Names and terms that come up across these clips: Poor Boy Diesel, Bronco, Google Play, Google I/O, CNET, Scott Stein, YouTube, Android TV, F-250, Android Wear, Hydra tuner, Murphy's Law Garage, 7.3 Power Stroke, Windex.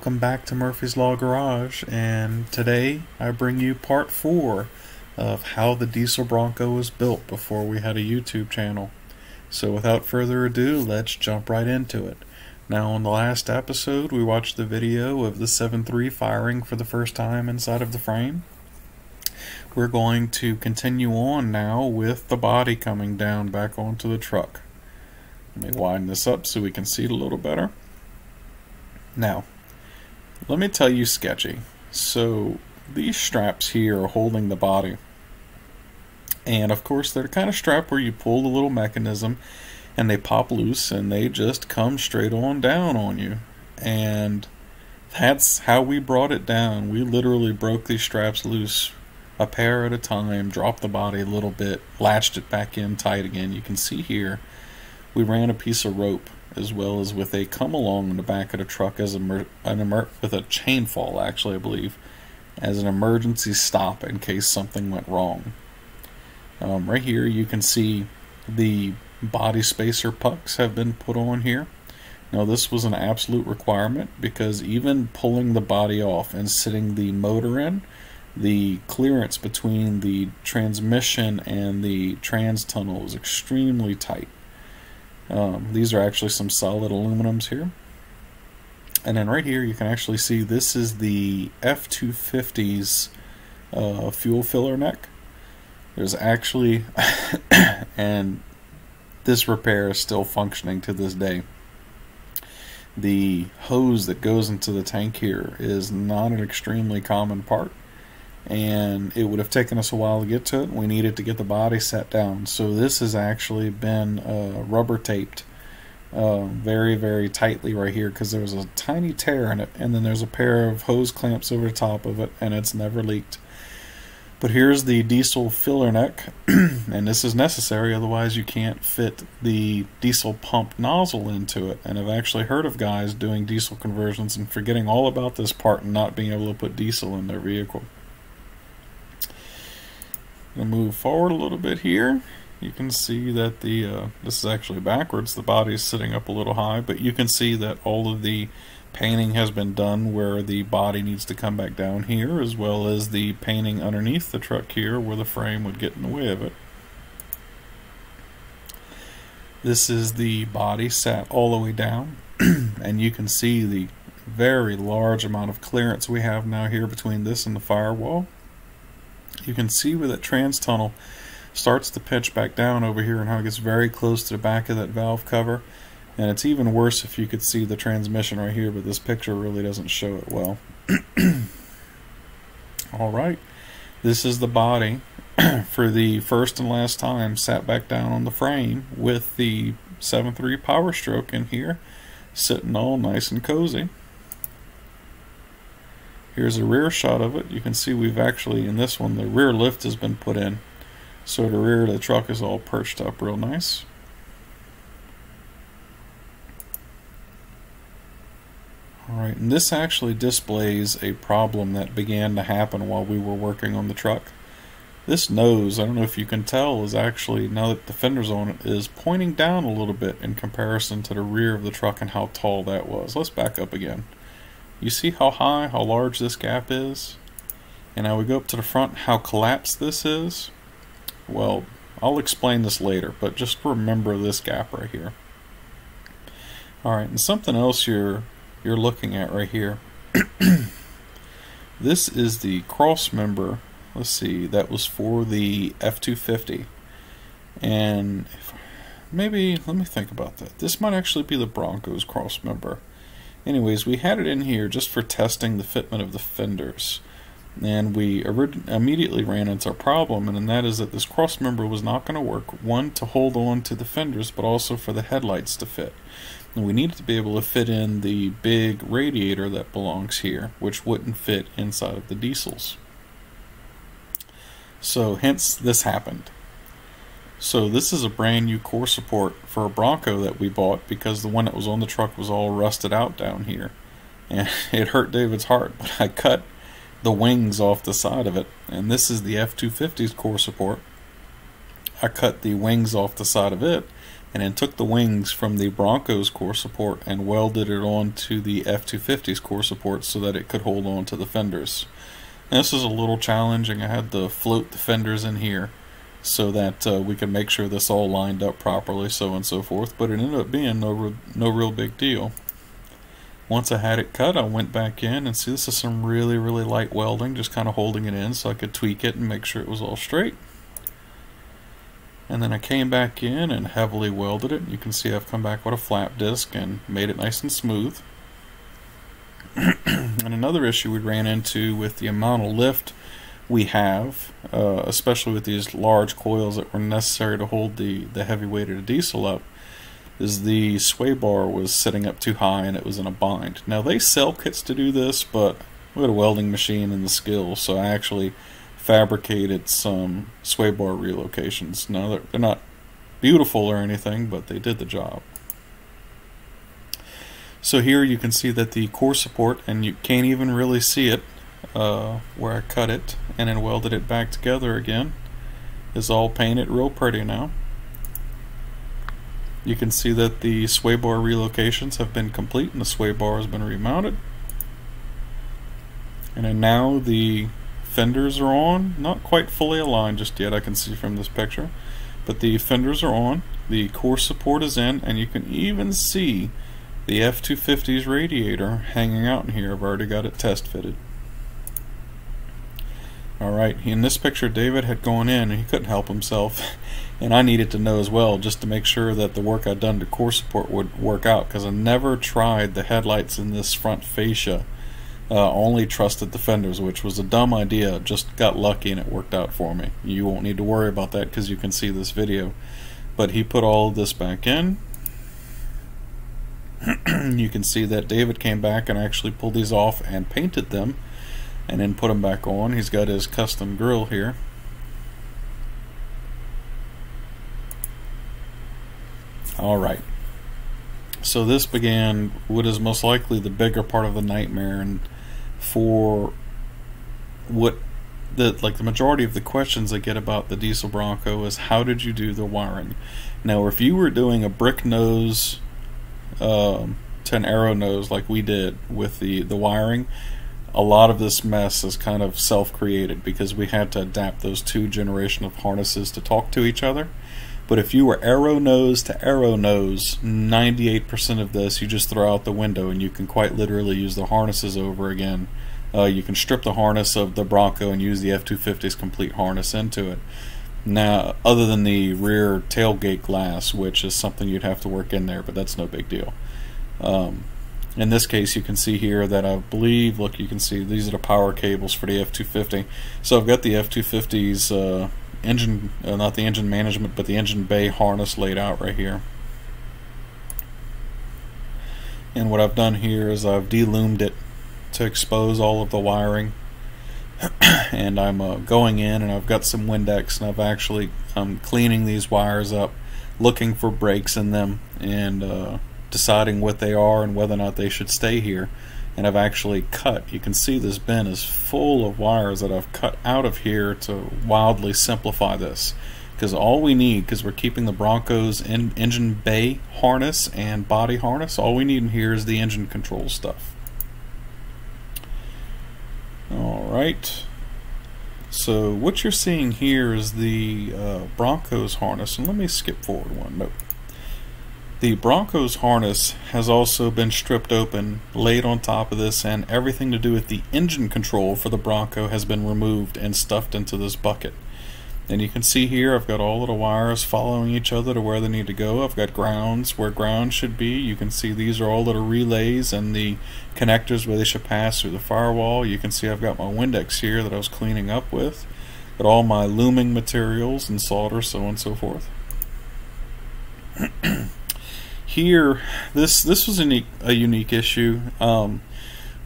Welcome back to Murphy's Law Garage, and today I bring you part 4 of how the diesel Bronco was built before we had a YouTube channel. So without further ado, let's jump right into it. Now, on the last episode we watched the video of the 7.3 firing for the first time inside of the frame. We're going to continue on now with the body coming down back onto the truck. Let me widen this up so we can see it a little better. Now, let me tell you sketchy. So these straps here are holding the body, and of course they're the kind of strap where you pull the little mechanism and they pop loose and they just come straight on down on you. And that's how we brought it down. We literally broke these straps loose a pair at a time, dropped the body a little bit, latched it back in tight again. You can see here we ran a piece of rope as well as with a come along in the back of the truck as with a chain fall, actually, I believe, as an emergency stop in case something went wrong. Right here you can see the body spacer pucks have been put on here. Now, this was an absolute requirement because even pulling the body off and sitting the motor in, the clearance between the transmission and the trans tunnel is extremely tight. These are actually some solid aluminums here. And then right here you can actually see this is the F-250's fuel filler neck. There's actually and this repair is still functioning to this day. The hose that goes into the tank here is not an extremely common part, and it would have taken us a while to get to it. We needed to get the body set down, so this has actually been rubber taped very, very tightly right here, because there was a tiny tear in it, and then there's a pair of hose clamps over the top of it, and it's never leaked. But here's the diesel filler neck, and this is necessary, otherwise you can't fit the diesel pump nozzle into it. And I've actually heard of guys doing diesel conversions and forgetting all about this part and not being able to put diesel in their vehicle. We'll move forward a little bit here. You can see that the this is actually backwards. The body is sitting up a little high, but you can see that all of the painting has been done where the body needs to come back down here, as well as the painting underneath the truck here where the frame would get in the way of it. This is the body sat all the way down, and you can see the very large amount of clearance we have now here between this and the firewall. You can see where that trans tunnel starts to pinch back down over here and how it gets very close to the back of that valve cover. And it's even worse if you could see the transmission right here, but this picture really doesn't show it well. Alright, this is the body for the first and last time sat back down on the frame with the 7.3 Power Stroke in here, sitting all nice and cozy. Here's a rear shot of it. You can see we've actually, in this one, the rear lift has been put in. So the rear of the truck is all perched up real nice. Alright, and this actually displays a problem that began to happen while we were working on the truck. This nose, I don't know if you can tell, is actually, now that the fender's on it, is pointing down a little bit in comparison to the rear of the truck and how tall that was. Let's back up again. You see how high, how large this gap is? And now we go up to the front, how collapsed this is? Well, I'll explain this later, but just remember this gap right here. Alright, and something else you're looking at right here. This is the cross member, let's see, that was for the F-250. And maybe, let me think about that. This might actually be the Bronco's cross member. Anyways, we had it in here just for testing the fitment of the fenders, and we immediately ran into a problem, and that is that this cross member was not going to work, one, to hold on to the fenders, but also for the headlights to fit. And we needed to be able to fit in the big radiator that belongs here, which wouldn't fit inside of the diesels. So hence this happened. So this is a brand new core support for a Bronco that we bought because the one that was on the truck was all rusted out down here. And it hurt David's heart, but I cut the wings off the side of it. And this is the F-250's core support. I cut the wings off the side of it and then took the wings from the Bronco's core support and welded it onto the F-250's core support so that it could hold on to the fenders. Now, this is a little challenging. I had to float the fenders in here so that we could make sure this all lined up properly, so and so forth, but it ended up being no real big deal. Once I had it cut, I went back in, and see, this is some really, really light welding, just kind of holding it in so I could tweak it and make sure it was all straight. And then I came back in and heavily welded it. You can see I've come back with a flap disc and made it nice and smooth. And another issue we ran into with the amount of lift we have, especially with these large coils that were necessary to hold the heavy weight of the diesel up, is the sway bar was sitting up too high and it was in a bind. Now, they sell kits to do this, but we had a welding machine and the skill, so I actually fabricated some sway bar relocations. Now, they're not beautiful or anything, but they did the job. So here you can see that the core support, and you can't even really see it where I cut it and then welded it back together again, is all painted real pretty now. You can see that the sway bar relocations have been complete and the sway bar has been remounted. And then now the fenders are on, not quite fully aligned just yet, I can see from this picture, but the fenders are on, the core support is in, and you can even see the F-250's radiator hanging out in here. I've already got it test fitted. Alright, in this picture David had gone in and he couldn't help himself, and I needed to know as well just to make sure that the work I'd done to core support would work out, because I never tried the headlights in this front fascia, only trusted the fenders, which was a dumb idea. Just got lucky and it worked out for me. You won't need to worry about that because you can see this video. But he put all of this back in. You can see that David came back and actually pulled these off and painted them, and then put them back on. He's got his custom grill here. Alright, so this began what is most likely the bigger part of the nightmare, and for what the majority of the questions I get about the diesel Bronco is, how did you do the wiring? Now, if you were doing a brick nose to an aero nose like we did with the wiring, a lot of this mess is kind of self-created because we had to adapt those two generations of harnesses to talk to each other. But if you were aero nose to aero nose, 98% of this you just throw out the window, and you can quite literally use the harnesses over again. You can strip the harness of the Bronco and use the F-250's complete harness into it. Now, other than the rear tailgate glass, which is something you'd have to work in there, but that's no big deal. In this case, you can see here that I believe, look, you can see these are the power cables for the F-250. So I've got the F-250's engine, not the engine management, but the engine bay harness laid out right here. And what I've done here is I've deloomed it to expose all of the wiring. And I'm going in, and I've got some Windex, and I've actually cleaning these wires up, looking for breaks in them, and deciding what they are and whether or not they should stay here. And I've actually cut, you can see this bin is full of wires that I've cut out of here to wildly simplify this, because all we need, because we're keeping the Bronco's engine bay harness and body harness, all we need in here is the engine control stuff. Alright, so what you're seeing here is the Bronco's harness, and let me skip forward one. Nope. The Bronco's harness has also been stripped open, laid on top of this, and everything to do with the engine control for the Bronco has been removed and stuffed into this bucket. And you can see here I've got all of the wires following each other to where they need to go. I've got grounds where grounds should be. You can see these are all little relays and the connectors where they should pass through the firewall. You can see I've got my Windex here that I was cleaning up with. Got all my looming materials and solder, so on and so forth. Here, this was a unique issue.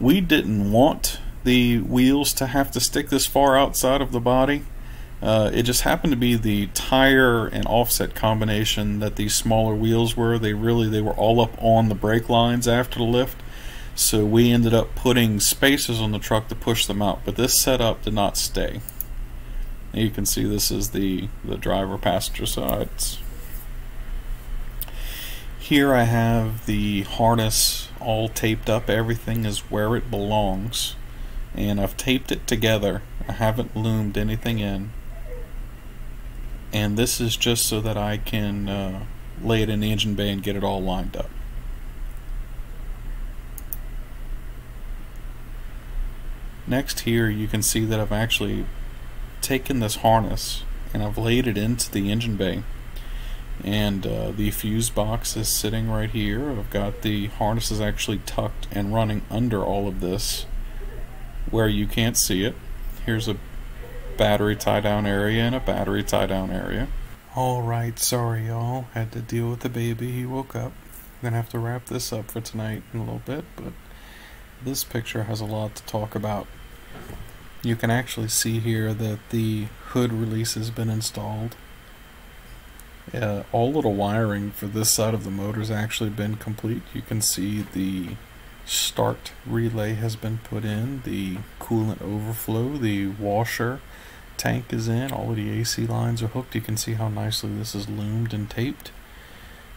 We didn't want the wheels to have to stick this far outside of the body. It just happened to be the tire and offset combination that these smaller wheels were. They were all up on the brake lines after the lift, so we ended up putting spacers on the truck to push them out, but this setup did not stay. You can see this is the driver passenger sides. Here I have the harness all taped up. Everything is where it belongs, and I've taped it together. I haven't loomed anything in, and this is just so that I can lay it in the engine bay and get it all lined up. Next, here you can see that I've actually taken this harness and I've laid it into the engine bay, and the fuse box is sitting right here. I've got the harnesses actually tucked and running under all of this where you can't see it. Here's a battery tie down area and a battery tie down area. Alright, sorry y'all, had to deal with the baby, he woke up. I'm gonna have to wrap this up for tonight in a little bit, but this picture has a lot to talk about. You can actually see here that the hood release has been installed. All of the wiring for this side of the motor has actually been complete. You can see the start relay has been put in, the coolant overflow, the washer tank is in, all of the AC lines are hooked. You can see how nicely this is loomed and taped.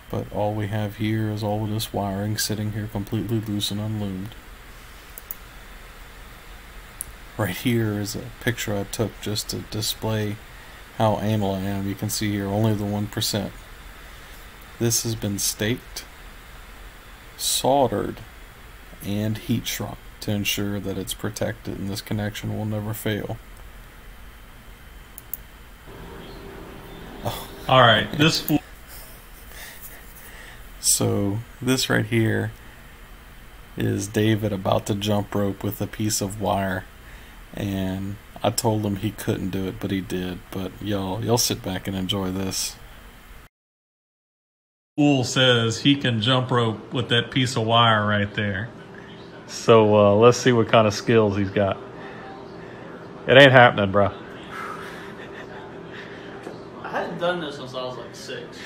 But all we have here is all of this wiring sitting here completely loose and unloomed. Right here is a picture I took just to display how anal I am. You can see here only the 1%. This has been staked, soldered, and heat shrunk to ensure that it's protected and this connection will never fail. Oh. Alright, this... So, this right here is David about to jump rope with a piece of wire. And I told him he couldn't do it, but he did. But y'all sit back and enjoy this. Fool says he can jump rope with that piece of wire right there. So let's see what kind of skills he's got. It ain't happening, bro. I hadn't done this since I was like 6.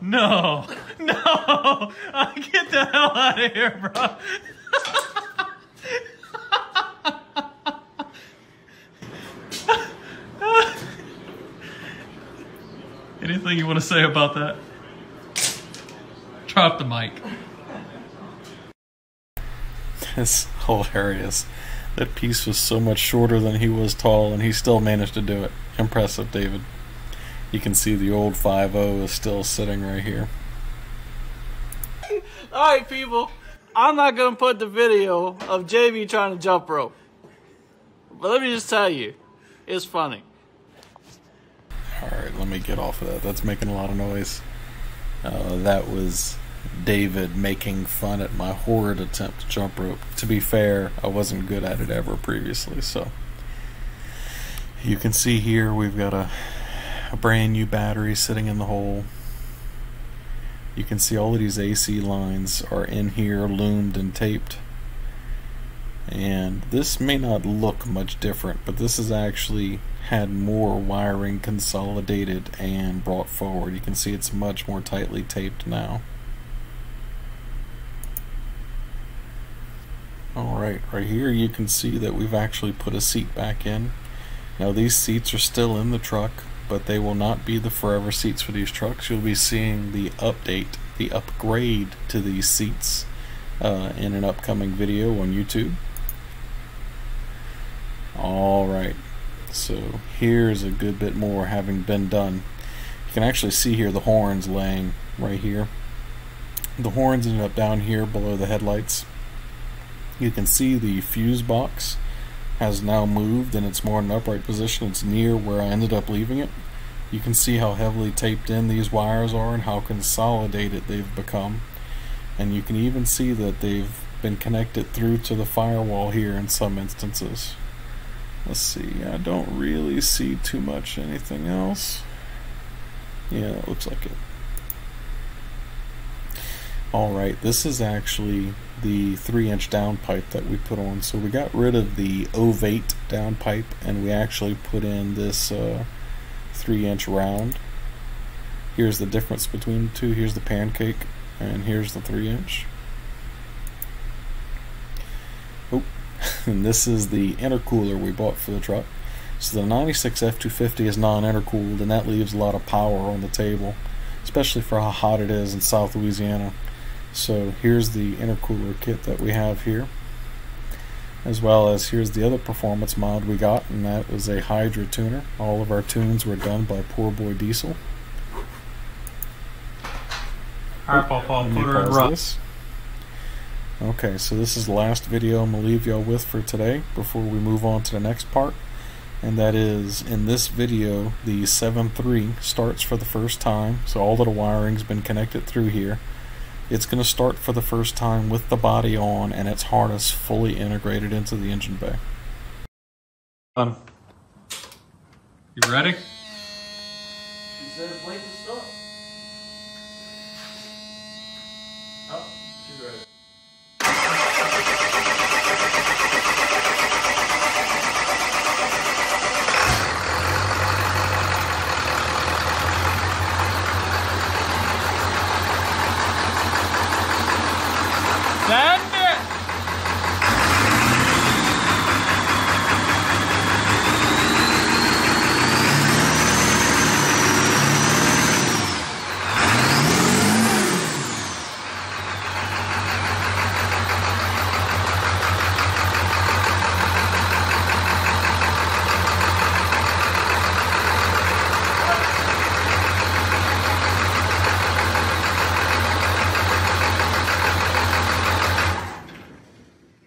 No, no! Get the hell out of here, bro. Anything you want to say about that? Drop the mic. It's hilarious. That piece was so much shorter than he was tall, and he still managed to do it. Impressive, David. You can see the old 5.0 is still sitting right here. Alright, people. I'm not going to put the video of JV trying to jump rope. But let me just tell you, it's funny. Alright, let me get off of that. That's making a lot of noise. That was David making fun at my horrid attempt to jump rope. To be fair, I wasn't good at it ever previously, so. You can see here we've got a brand new battery sitting in the hole. You can see all of these AC lines are in here, loomed and taped. And this may not look much different, but this is actually had more wiring consolidated and brought forward. You can see it's much more tightly taped now. Alright, right here you can see that we've actually put a seat back in. Now these seats are still in the truck, but they will not be the forever seats for these trucks. You'll be seeing the update, the upgrade to these seats in an upcoming video on YouTube. Alright. So here's a good bit more having been done. You can actually see here the horns laying right here. The horns ended up down here below the headlights. You can see the fuse box has now moved and it's more in an upright position. It's near where I ended up leaving it. You can see how heavily taped in these wires are and how consolidated they've become. And you can even see that they've been connected through to the firewall here in some instances. Let's see, I don't really see too much anything else. Yeah, it looks like it. Alright, this is actually the 3-inch downpipe that we put on. So we got rid of the ovate downpipe and we actually put in this 3-inch round. Here's the difference between the two. Here's the pancake and here's the 3-inch. And this is the intercooler we bought for the truck. So the 96 F-250 is non-intercooled, and that leaves a lot of power on the table, especially for how hot it is in South Louisiana. So here's the intercooler kit that we have here, as well as here's the other performance mod we got, and that was a Hydra tuner. All of our tunes were done by Poor Boy Diesel. Alright, Paul, put her in rough. Okay, so this is the last video I'm going to leave y'all with for today before we move on to the next part. And that is, in this video, the 7.3 starts for the first time, so all of the wiring's been connected through here. It's going to start for the first time with the body on and its harness fully integrated into the engine bay. You ready? She said it's late to start. Oh, she's ready.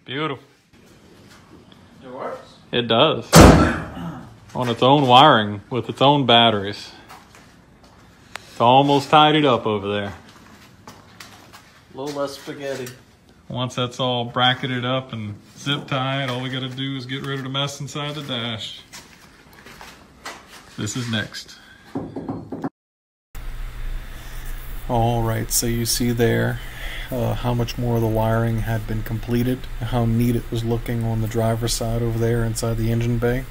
Beautiful. It works? It does. On its own wiring with its own batteries. It's almost tidied up over there. A little less spaghetti. Once that's all bracketed up and zip tied, all we got to do is get rid of the mess inside the dash. This is next. Alright, so you see there how much more of the wiring had been completed, how neat it was looking on the driver's side over there inside the engine bay.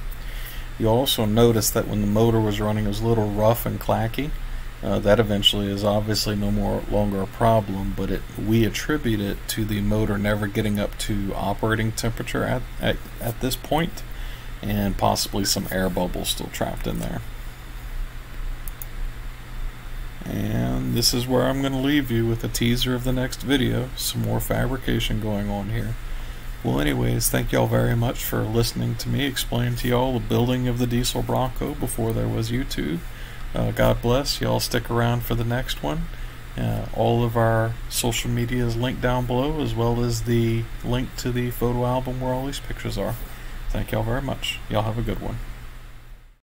You also notice that when the motor was running, it was a little rough and clacky. That eventually is obviously no longer a problem, but we attribute it to the motor never getting up to operating temperature at this point, and possibly some air bubbles still trapped in there. And this is where I'm going to leave you with a teaser of the next video. Some more fabrication going on here. Well, anyways, thank y'all very much for listening to me explain to y'all the building of the diesel Bronco before there was YouTube. God bless. Y'all stick around for the next one. All of our social media is linked down below, as well as the link to the photo album where all these pictures are. Thank y'all very much. Y'all have a good one.